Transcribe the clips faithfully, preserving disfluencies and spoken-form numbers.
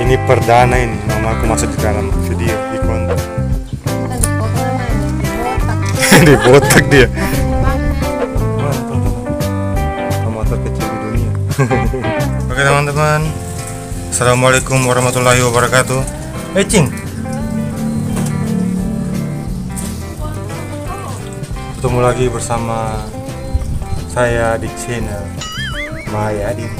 Ini perdana ini, mama aku masuk di dalam video di konten. Di botak dia. Motor kecil di dunia. Oke teman-teman, assalamualaikum warahmatullahi wabarakatuh. Eh Cing, ketemu lagi bersama saya di channel Mayadin.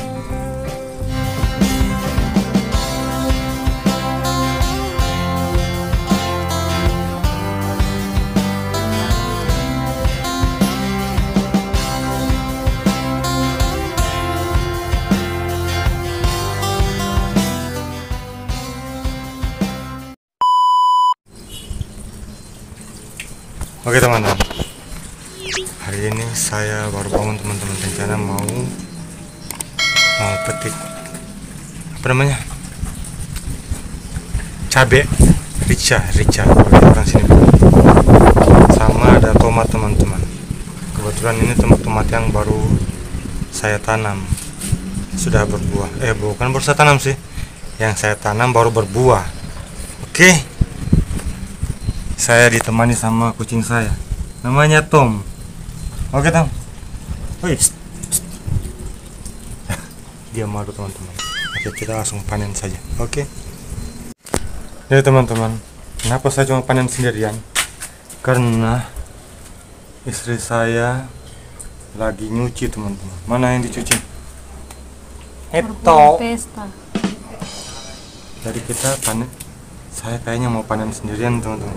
Oke teman-teman, hari ini saya baru bangun teman-teman, rencana mau mau petik apa namanya cabe rica rica orang sini, sama ada tomat teman-teman. Kebetulan ini tomat-tomat yang baru saya tanam sudah berbuah, eh bukan baru saya tanam sih, yang saya tanam baru berbuah. Oke, saya ditemani sama kucing saya, namanya Tom. Oke Tom, wih, dia malu teman-teman. Oke, kita langsung panen saja. Oke, jadi teman-teman, kenapa saya cuma panen sendirian? Karena istri saya lagi nyuci teman-teman. Mana yang dicuci? Eto. Jadi kita panen. Saya kayaknya mau panen sendirian teman-teman,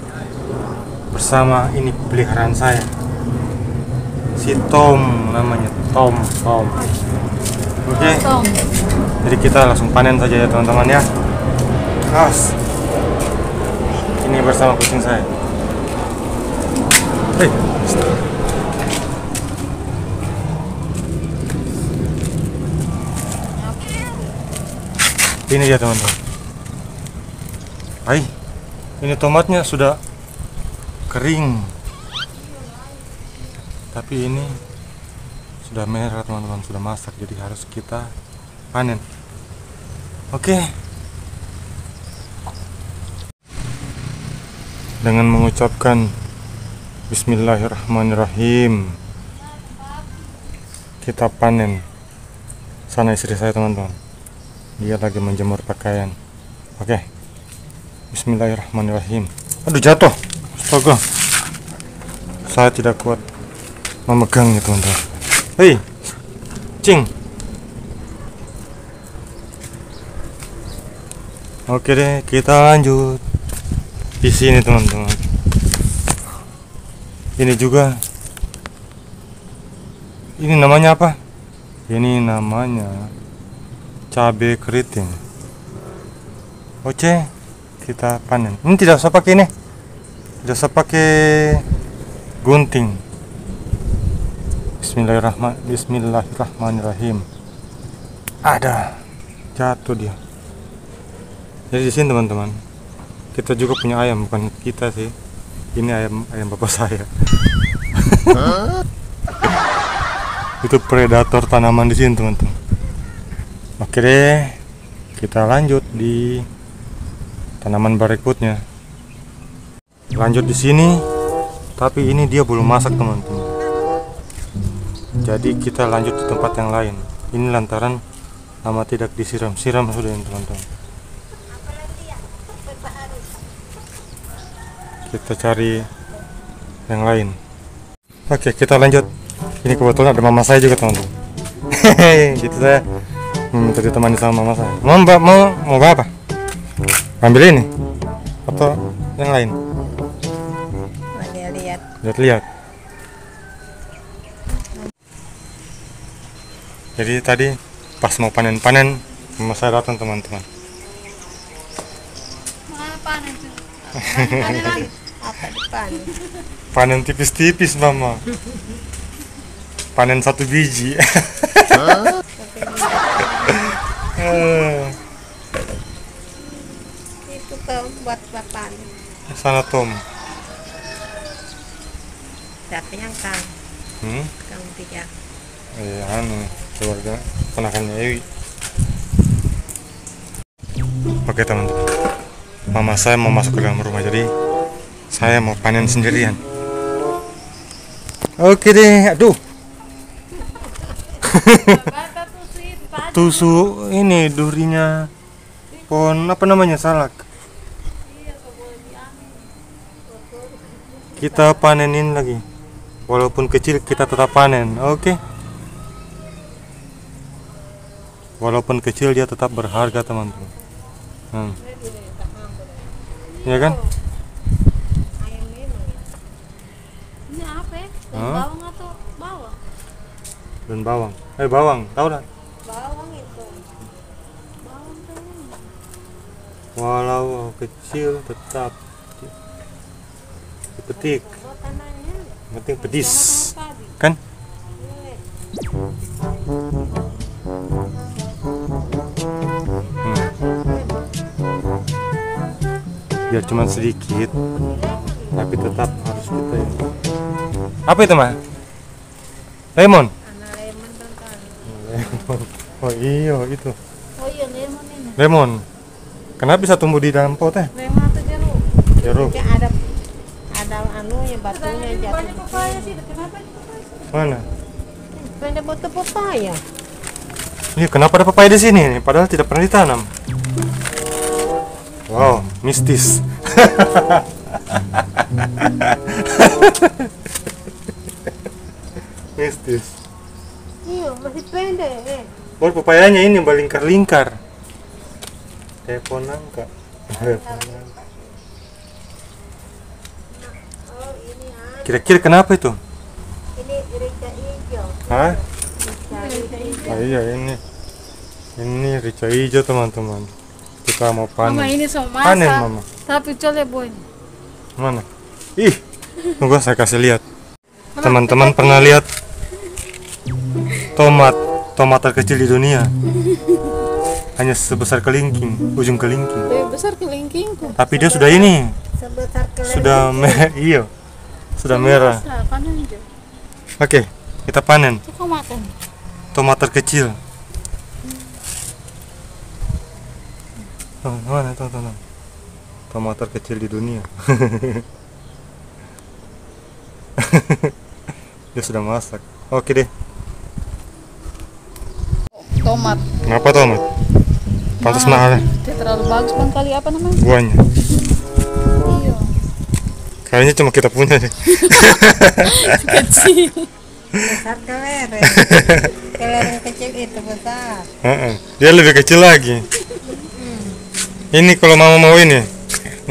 bersama ini peliharaan saya, si Tom, namanya Tom. Tom. Oke, okay. Jadi kita langsung panen saja ya teman-teman ya. Kas, ini bersama kucing saya. Hey. Ini dia teman-teman. Hai, ini tomatnya sudah kering. Tapi ini sudah merah teman-teman, sudah masak, jadi harus kita panen. Oke, dengan mengucapkan bismillahirrahmanirrahim kita panen. Sana istri saya teman-teman, dia lagi menjemur pakaian. Oke, bismillahirrahmanirrahim. Aduh, jatuh. Astaga, saya tidak kuat memegangnya teman-teman. Hei Cing. Oke deh, kita lanjut di sini teman-teman. Ini juga, ini namanya apa? Ini namanya cabai keriting. Oke, kita panen. Ini tidak usah pakai ini, tidak usah pakai gunting. Bismillahirrahmanirrahim. Ada, jatuh dia. Jadi di sini teman-teman, kita juga punya ayam, bukan kita sih. Ini ayam ayam bapak saya. Itu predator tanaman di sini teman-teman. Oke deh, kita lanjut di tanaman berikutnya. Lanjut di sini, tapi ini dia belum masak teman-teman. Jadi kita lanjut di tempat yang lain. Ini lantaran lama tidak disiram, siram sudah ini teman-teman. Kita cari yang lain. Oke, kita lanjut. Ini kebetulan ada mama saya juga teman-teman. Hehehe, gitu saya minta ditemani sama mama saya. Mau mbak, mau mau apa? Ambil ini atau yang lain? Lihat-lihat. Lihat-lihat. Jadi tadi pas mau panen-panen, mama saya datang teman-teman. Panen tuh. Panen lagi. Apa dipanen? Panen tipis-tipis mama. Panen satu biji. Itu buat bapak. Sana Tom. Siapa yang kang? Hmm? Kang tiga. Iya, anu keluarga kenakannya Ewi. Oke teman-teman, mama saya mau masuk ke dalam rumah, jadi saya mau panen sendirian. Oke deh, aduh. Tusuk ini durinya pohon apa namanya, salak. Kita panenin lagi, walaupun kecil kita tetap panen. Oke. Walaupun kecil dia tetap berharga teman-teman. hmm. Ya kan? Ini apa ya? Daun bawang atau bawang? Daun bawang. Eh bawang, tahu lah. Bawang itu. Bawang teman. Walau kecil tetap dipetik. Penting pedis, kan? Biar cuma sedikit tapi tetap harus kita ya. Apa itu mah? Lemon? Lemon. Oh iya itu. Oh iya lemon ini. Lemon. Kenapa bisa tumbuh di dalam pot teh? Lemon atau jeruk? Jeruk. Yang ada ada anu yang batunya jatuh. Papaya sih, kenapa ada papaya? Mana? Ada batu papaya. Iya, kenapa ada papaya di sini nih? Padahal tidak pernah ditanam. Wow, mistis. Mistis. Iya, masih pendek. Eh. Oh, papayanya ini melingkar-lingkar. Kayak ponangka. Kira-kira kenapa itu? Ini rica hijau. Hah? Rica. Ah, iya ini. Ini rica hijau, teman-teman. Kita mau panen. Mama ini so masak, panen mama. Tapi coleboin. Mana? Ih, tunggu saya kasih lihat. Teman-teman pernah lihat tomat tomat terkecil di dunia? Hanya sebesar kelingking, ujung kelingking. Sebesar kelingking. Tapi dia sudah ini. Sebesar kelingking. Sudah me iyo. Sudah merah. Oke, kita panen. Tomat terkecil. Mana teman-teman? Tomat terkecil di dunia. Dia sudah masak. Oke deh. Tomat. Kenapa tomat? Pantas mahal. Dia terlalu bagus bang, kali apa namanya? Buahnya. Iya. Kayaknya cuma kita punya deh. Kecil. Besar kelereng. Kelereng kecil itu besar. Uh-uh. Dia lebih kecil lagi. Ini kalau mama mau ini,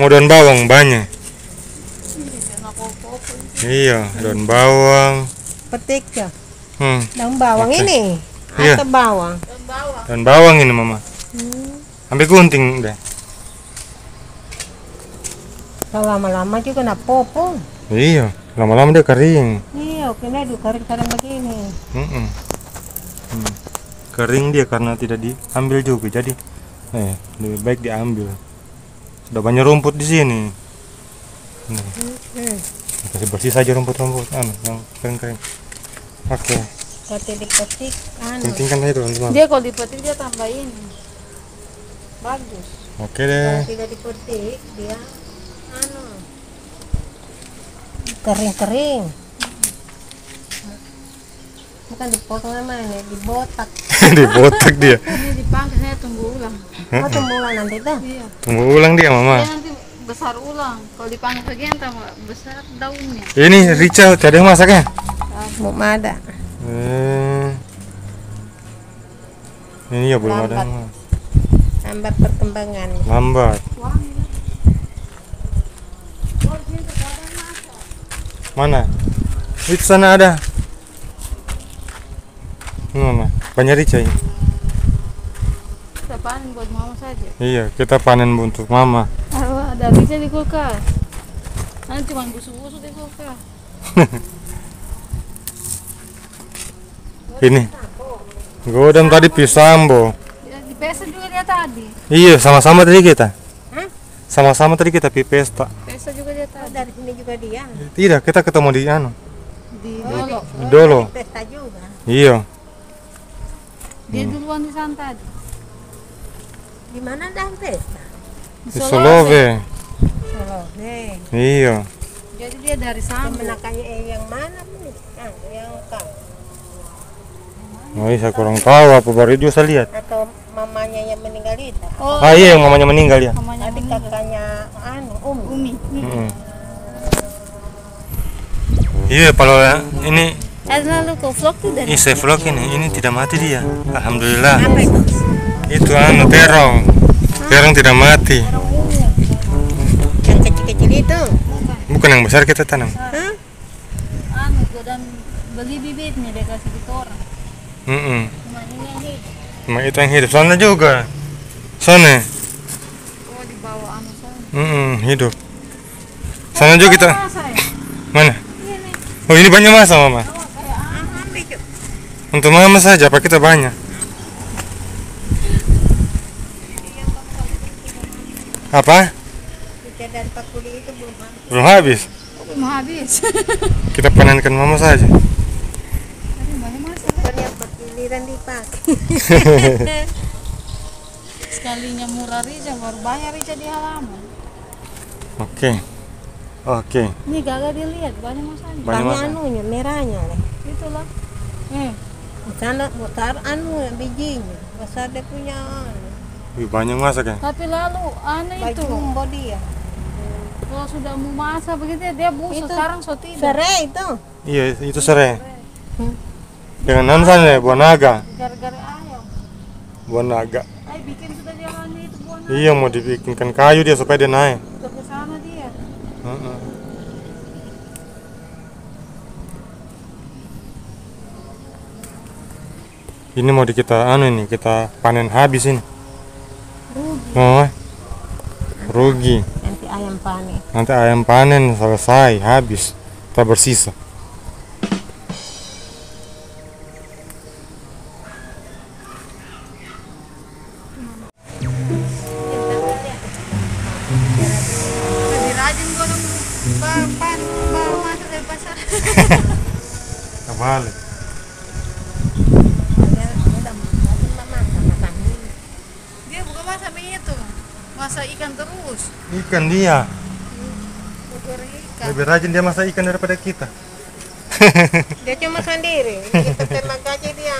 mau daun bawang banyak. Iya, daun bawang. Petik ya. Hmm. Daun bawang okay. Ini. Iya. Atau bawang. Daun bawang. Daun bawang ini mama. Hmm. Ambil gunting deh. Lama-lama juga nak popong. Iya, lama-lama dia kering. Iya, kena dia kering kadang begini. Hmm -mm. hmm. Kering dia karena tidak diambil juga jadi. Eh, lebih baik diambil. Sudah banyak rumput di sini. Nah. Kasih bersih saja rumput-rumput anu yang kering-kering. Oke. Okay. Kalau dipetik anu. Pentingkan aja teman-teman. Dia kalau dipetik dia tambahin. Bagus. Oke okay deh. Kalau tidak dipetik dia anu. Kering-kering. Bukan dipotong namanya, dibotak. Dibotak dia. Ini dipanggil saya tumbuh ulang. Oh, tumbuh ulang nanti dah. Iya. Tumbuh ulang dia, Mama. Dia nanti besar ulang. Kalau dipanggil lagi entah besar daunnya. Ini rica, ada yang masaknya? Mau ada. Eh. Ini ya belum ada. Lambat perkembangan. Lambat. Mana? Di sana ada. Mama, banyak rica ini. Kita panen buat mama saja. Iya, kita panen untuk mama. Oh, ada rica di kulkas. Nanti cuma busuk-busuk di kulkas. Ini. Godam tadi pisang, Bo. Di pesta juga dia tadi. Iya, sama-sama tadi kita. Sama-sama tadi kita di pesta. Pesta juga dia tadi. Dari sini juga dia. Tidak, kita ketemu di anu. Di Dolo. Dolo. Di pesta juga. Iya. Dia duluan di sana tadi. Di mana ada pesta? Di Solove. Solove. Iya. Jadi dia dari sana. Menakannya yang mana nih? Nah, yang kau. Oh, saya kurang tahu apa baru dia saya lihat. Atau mamanya yang meninggal itu. Oh, ah iya, yang mamanya meninggal ya. Mamanya adik kakaknya anu, Umi. Umi. Hmm. Iya, kalau ini lalu ke vlog tuh dari. Ini saya vlog ini, ini tidak mati dia. Alhamdulillah. Apa itu? Itu anu terong. Terong tidak mati. Yang kecil-kecil itu. Bukan yang besar kita tanam. Hah? Anu dan beli bibitnya dia kasih ke orang. Mm-mm. Cuma itu yang hidup sana juga, sana. Oh, di bawah anu sana. Mm-mm, hidup. Sana juga kita. Mana? Oh, ini banyak masa mama. Untuk mama saja, apa kita banyak? Apa? Kita dari empat puluh itu belum habis. Belum habis. Belum habis. Kita panenkan mama saja. Dipakai. Sekalinya murah Rija, baru bayar Rija di halaman. Oke, oke. Ini gagal dilihat, banyak masanya. Banyak anunya, merahnya nih. Itulah. Hmm. Karena mutar anu yang bijinya, besar dia punya. Wih, banyak masak ya. Tapi lalu aneh itu. Baju dia. Kalau sudah mau masak begitu dia busuk. Sekarang so tidak. Serai itu. Iya, itu serai. Hmm. Dengan namanya buah naga. Gara-gara ayam. Buah naga. Ay, bikin sudah jalannya itu buah naga. Iya, mau dibikinkan kayu dia supaya dia naik. Untuk ke sana dia. Uh-uh. Ini mau di kita anu ini kita panen habis ini. Rugi. Oh. Rugi. Nanti ayam panen. Nanti ayam panen selesai habis. Tak bersisa. Kembali. Dia bukan masak mie itu, masak ikan terus. Ikan dia. Lebih rajin dia masak ikan daripada kita. Dia cuma sendiri. Kita terima gaji dia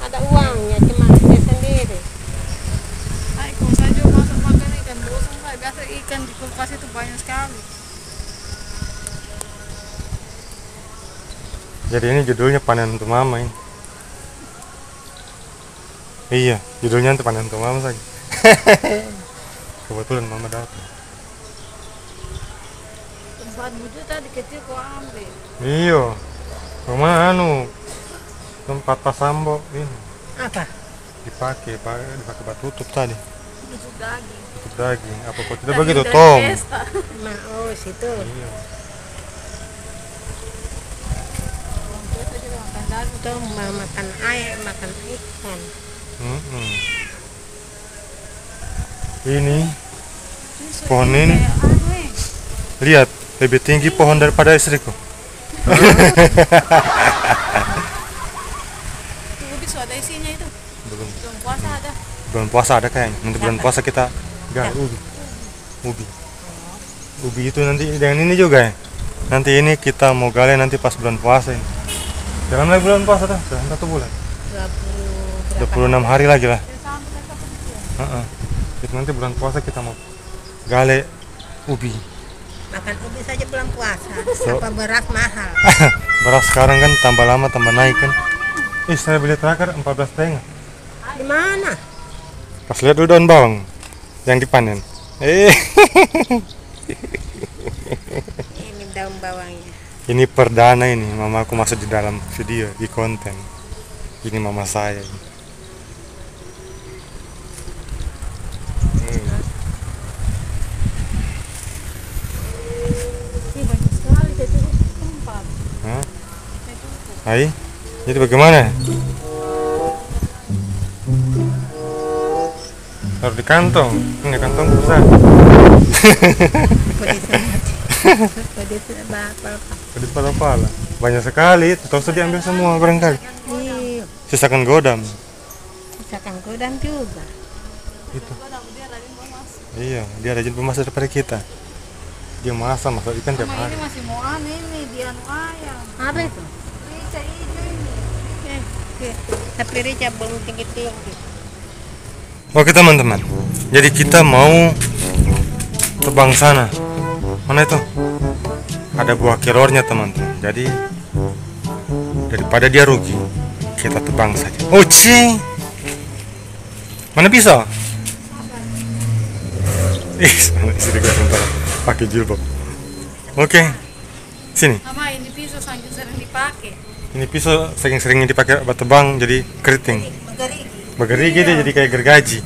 ada uangnya cuma dia sendiri. Aku saja masak makan ikan terus, biasa ikan di kulkas itu banyak sekali. Jadi ini judulnya panen untuk mama ini. Iya, judulnya untuk panen untuk mama saja. Kebetulan mama dapat. Tempat buju tadi kecil kau ambil. Iya, rumah anu tempat pasambo ini. Apa? Dipakai, dipakai buat tutup tadi. Tutup daging. Tutup daging. Apa kau tidak begitu Tom? Nah, oh situ. Iya. Tuh mau makan air, makan ikan. Mm-hmm. Ini pohon ini lihat lebih tinggi pohon daripada istriku. Tunggu besok ada isinya itu. Belum. Belum puasa ada. Belum puasa ada kayaknya. Nanti bulan puasa kita gali ubi. Ubi. Ubi itu nanti dengan ini juga ya. Nanti ini kita mau gali nanti pas bulan puasa ini. Dalam lagi bulan puasa dah, sudah satu bulan. dua puluh enam hari lagi lah. Uh-uh. Jadi nanti bulan puasa kita mau gale ubi. Makan ubi saja bulan puasa. So, apa beras mahal? Beras sekarang kan tambah lama tambah naik kan. Ih, saya beli terakhir empat belas setengah. Di mana? Pas lihat dulu daun bawang yang dipanen. Eh. Ini daun bawangnya. Ini perdana ini, mama aku masuk di dalam video, di konten. Ini mama saya. Hmm. Ini banyak sekali, jadi tempat. Hah? Hai, jadi bagaimana? Taruh di kantong, ini kantong besar. Pedes pala-pala. Banyak sekali, tetap saja diambil semua barangkali. Sisakan godam. Sisakan godam juga. gitu. Iya, dia rajin memasak daripada kita. Dia masak masak ikan tiap hari. Ini masih mau aneh nih, dia anu ayam. Apa itu? Rica ini. Oke, tapi rica belum tinggi-tinggi. Oke teman-teman, jadi kita mau terbang sana. Mana itu? Ada buah kelornya teman-teman. Jadi daripada dia rugi, kita terbang saja. Uci, mana pisau? Ih, istri gue bentar pakai jilbab. Oke, sini. Mama, ini pisau sering dipakai. Ini pisau sering-sering dipakai buat tebang, jadi keriting. Bergerigi dia jadi kayak gergaji.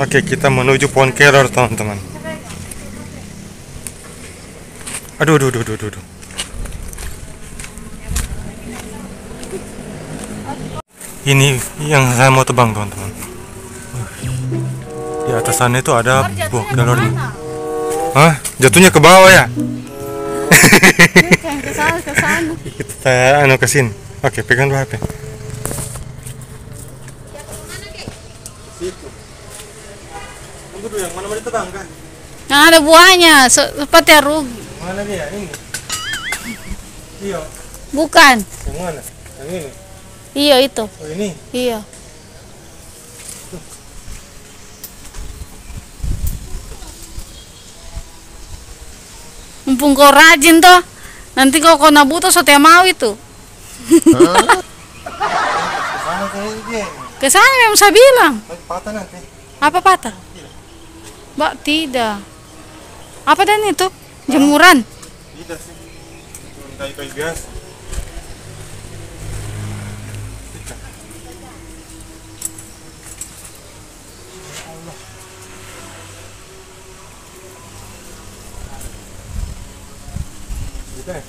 Oke, kita menuju pohon kelor teman-teman. Aduh, aduh, aduh, aduh, aduh. Ini yang saya mau tebang teman-teman. Di atas sana itu ada buah kelornya. Hah? Jatuhnya ke bawah ya? Kita anu ke sini. Oke, pegang dulu H P. Yang mana mau ditebang kan? Nah, ada buahnya, seperti rugi. Mana dia? Ini. Iya. Bukan. Yang mana? Yang ini. Iya itu. Oh, ini? Iya. Tuh. Mumpung kau rajin toh, nanti kau kena butuh setiap mau itu. Hah? Kesana kayak dia. Kesana memang saya bilang. Patah nanti. Apa patah? Tidak. Mbak tidak. Apa dan itu? Jemuran? Tidak sih. Kayu-kayu biasa. Oke.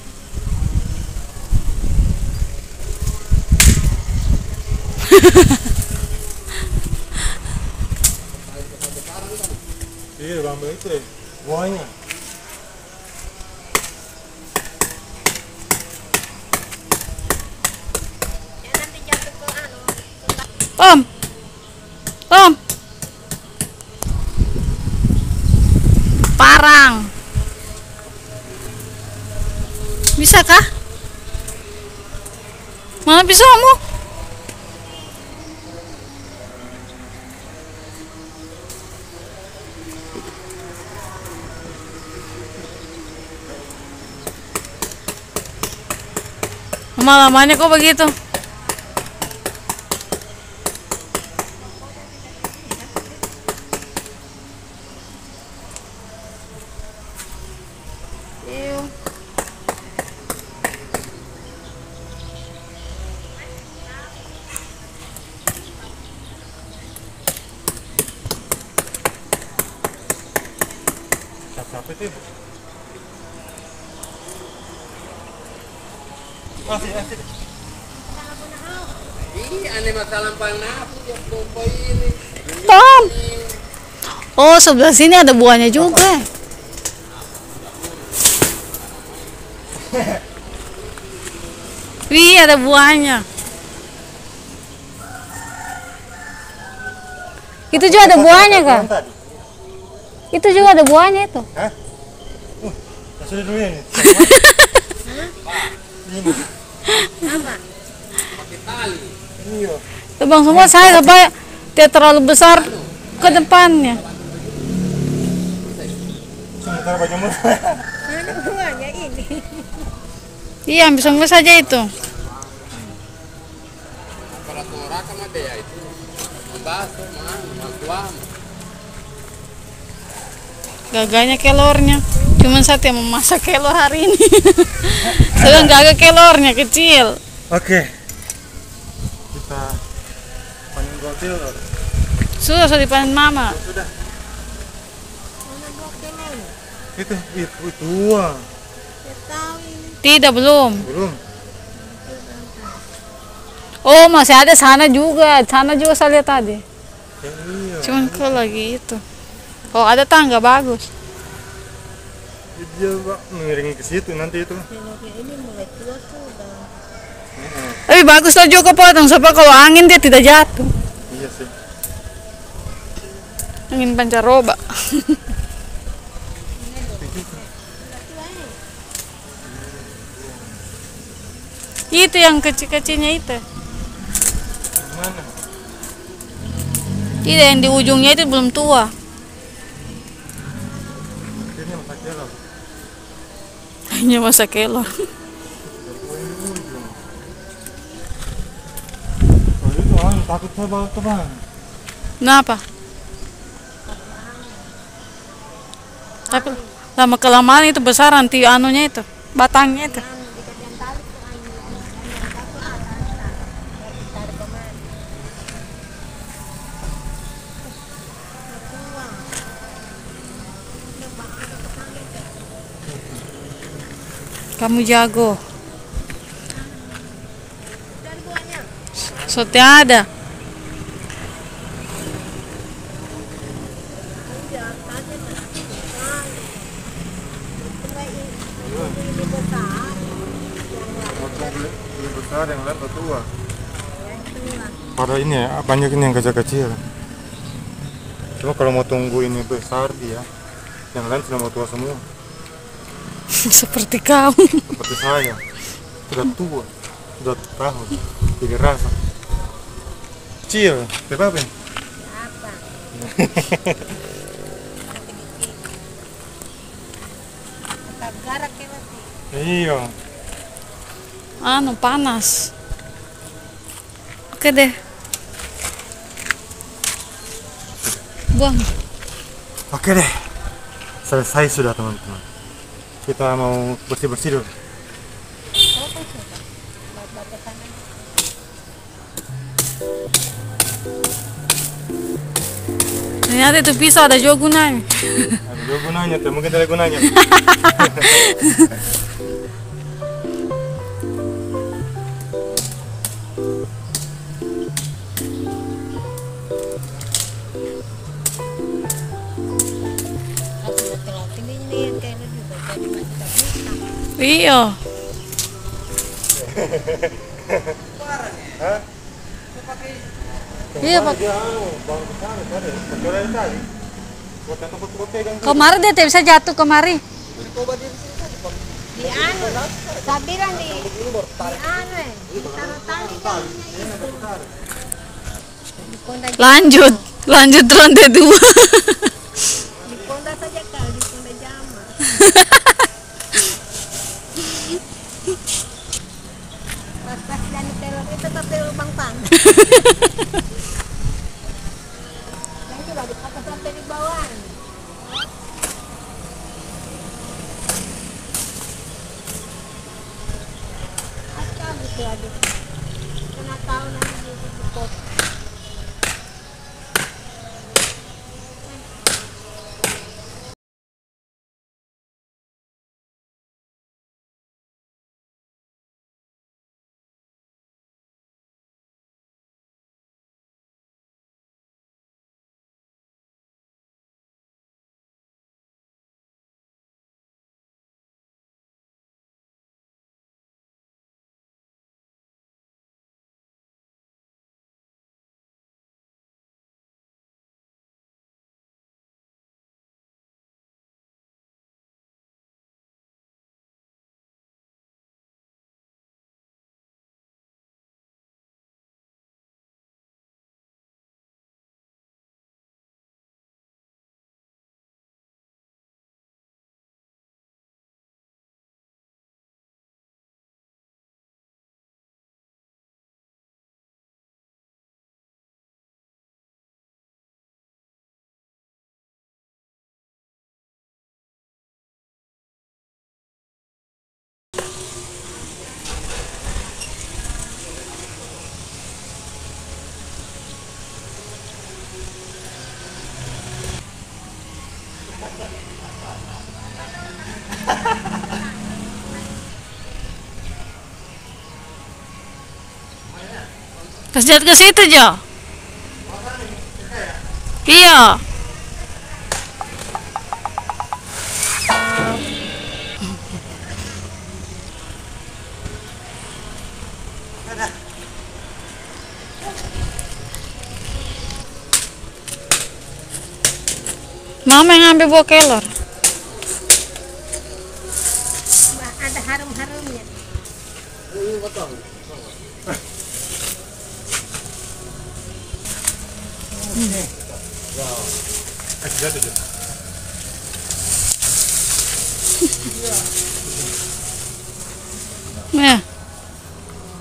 Iya, bambu itu buahnya. Om. Om. Parang. Bisa kah? Mana bisa kamu? Lama-lamanya kok begitu? Tom. Oh, sebelah sini ada buahnya juga. Wih, ada buahnya. Itu juga ada buahnya, Kak. Itu juga ada buahnya itu. Hah? Uh, kasih dulu ini. Apa? Pakai tali. Iya. Tebang semua saya supaya dia terlalu besar ke depannya. Sementara baju murah. Buahnya ini. Iya, ambil semua saja itu. Aparatur akan ada ya itu. Membasuh, menguam. Gaganya kelornya cuman satu yang memasak kelor hari ini. Sedang gaga kelornya kecil. Oke, kita panen buah kelor. Sudah sudah dipanen mama. Sudah. Mana buah kelor? Itu itu dua. Tidak belum. Belum. Oh masih ada sana juga, sana juga saya lihat tadi. Ya, iya. Cuman kok lagi itu. Kalau oh, ada tangga bagus. Dia mengiring ke situ nanti itu. Ini mulai tua tuh. Tapi bagus lah juga potong supaya kalau angin dia tidak jatuh. Iya. sih. Angin pancaroba. Itu yang kecil-kecilnya itu. Mana? Tidak, yang di ujungnya itu belum tua. Akhirnya masak kelor. Hanya masak kelor. Takut saya bawa teman. Kenapa? Takut lama kelamaan itu besar nanti anunya itu, batangnya itu. Kamu jago. Sotnya ada. Yang lebar tua. Pada ini ya, banyak ini yang kecil-kecil. Cuma kalau mau tunggu ini besar dia, yang lain sudah mau tua semua. Seperti kau. Seperti saya, sudah tua, sudah tahun, jadi rasa. Kecil, berapa? Berapa? Garak ya nanti. Iya. Anu panas. Oke deh. Buang. Oke deh. Selesai sudah teman-teman. Kita mau bersih-bersih dulu. Ternyata itu pisau ada juga gunanya. Ada juga gunanya tuh, mungkin ada gunanya. Iya. Iya pak. Kemarin dia tidak bisa jatuh kemari. Di anu, saya bilang di anu, taruh tali kan. Lanjut, lanjut ronde dua. Di ponda saja kalau di ponda jama. Pas-pas dan telur itu tetap telur bangpang. Kesejat ke situ Jo. Iya. Mama yang ambil buah kelor. Ada harum-harumnya. Nah.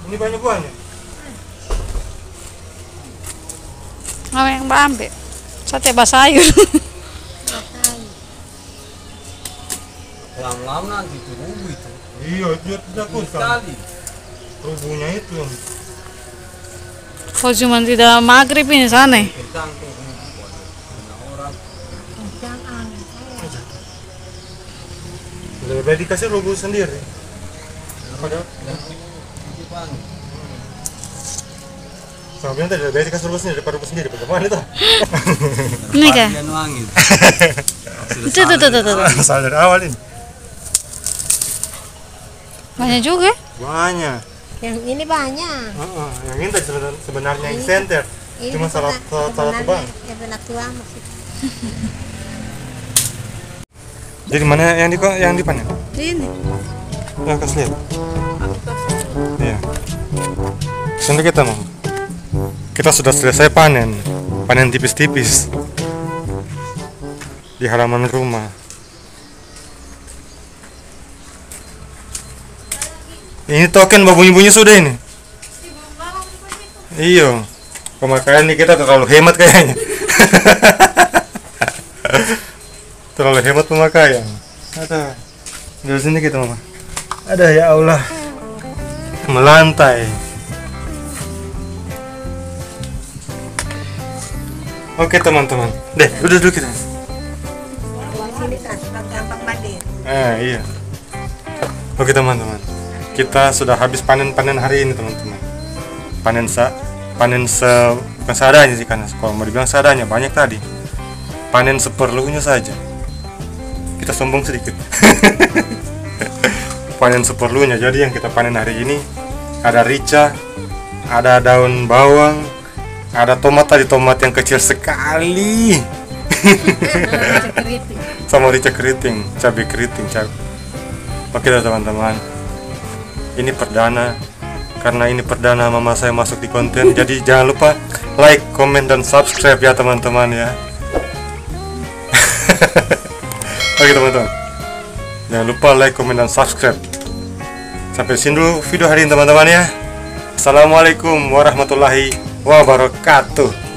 Ini banyak buahnya. Mama yang ambil. Sate basah sayur. Lama-lama nanti tubuh itu. Iya, dia tidak kuat. Tubuhnya itu. Kok cuma tidak maghrib ini sana? Lebih baik dikasih rubuh sendiri. Padahal. Sama bilang tadi lebih baik dikasih rubuh sendiri daripada rubuh sendiri. Bagaimana itu? Ini kah? Itu, itu, itu, itu. Salah dari awal ini. Banyak juga? Banyak. Yang ini banyak. Uh-uh. Yang ini sebenarnya yang center. Ini cuma salah salah tebang. Ya benar tuang maksudnya. Jadi mana yang di yang dipannya? Ini. Ya kasih lihat. Iya. Contoh kita mau. Kita sudah selesai panen. Panen tipis-tipis. Di halaman rumah. Ini token berbunyi-bunyi sudah ini. Iyo, pemakaian ini kita terlalu hemat kayaknya. Terlalu hemat pemakaian. Ada di sini kita mama. Ada ya Allah melantai. Oke teman-teman, deh udah dulu kita. Ah iya. Oke teman-teman. Kita sudah habis panen-panen hari ini teman-teman. Panen sa, panen se, bukan seadanya sih karena kalau mau dibilang seadanya banyak tadi. Panen seperlunya saja. Kita sombong sedikit. Panen seperlunya. Jadi yang kita panen hari ini ada rica, ada daun bawang, ada tomat tadi tomat yang kecil sekali. Sama rica keriting, cabai keriting, cabai. Oke teman-teman. Ini perdana, karena ini perdana mama saya masuk di konten. Jadi jangan lupa like, komen, dan subscribe ya teman-teman ya. Oke teman-teman, jangan lupa like, komen, dan subscribe. Sampai sini dulu video hari ini teman-teman ya. Assalamualaikum warahmatullahi wabarakatuh.